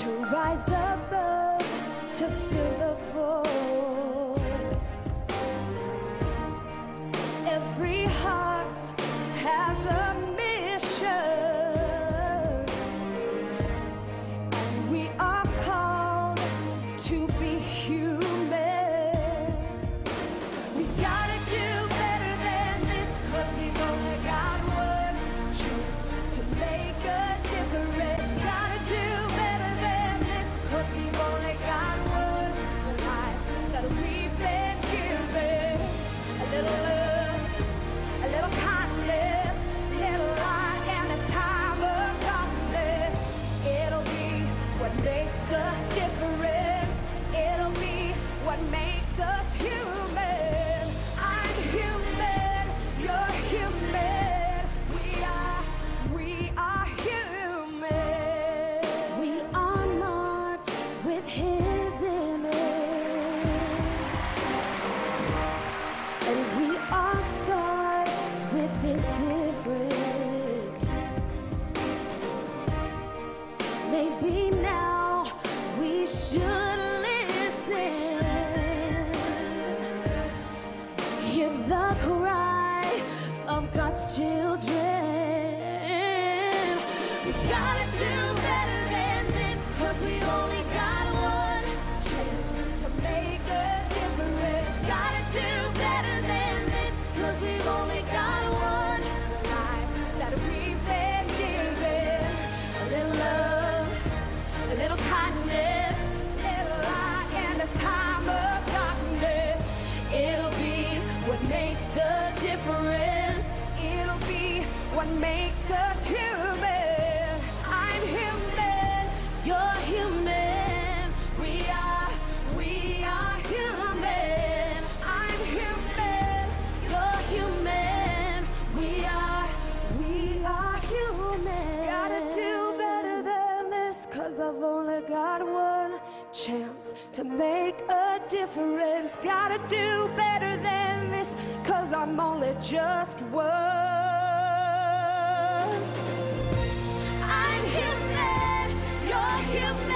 to rise above, to fill the void. Every heart has a mission, and we are called to be human. We gotta do better than this, 'cause we've only got one chance to make a difference. Gotta do better than this, 'cause we've only got one life that we've been given. A little love, a little kindness, a little light in this time of darkness. It'll be what makes us different. It'll be what makes us human. I'm human, you're human. We are human. We are marked with His image, and we are scarred with the difference. Maybe now we should listen. Hear the cry of God's children. We gotta do better than this, 'cause we only got one chance to make a difference. Gotta do better than this, 'cause we've only got one life that we've been given. A little love, a little kindness, a little light in this time of darkness. It'll be what makes the difference. It'll be what makes us human. I'm human, you're human. We are human. I'm human, you're human. We are human. Gotta do better than this, 'cause I've only got one chance to make a difference. Gotta do better than this, 'cause I'm only just one. I'm human, you're human.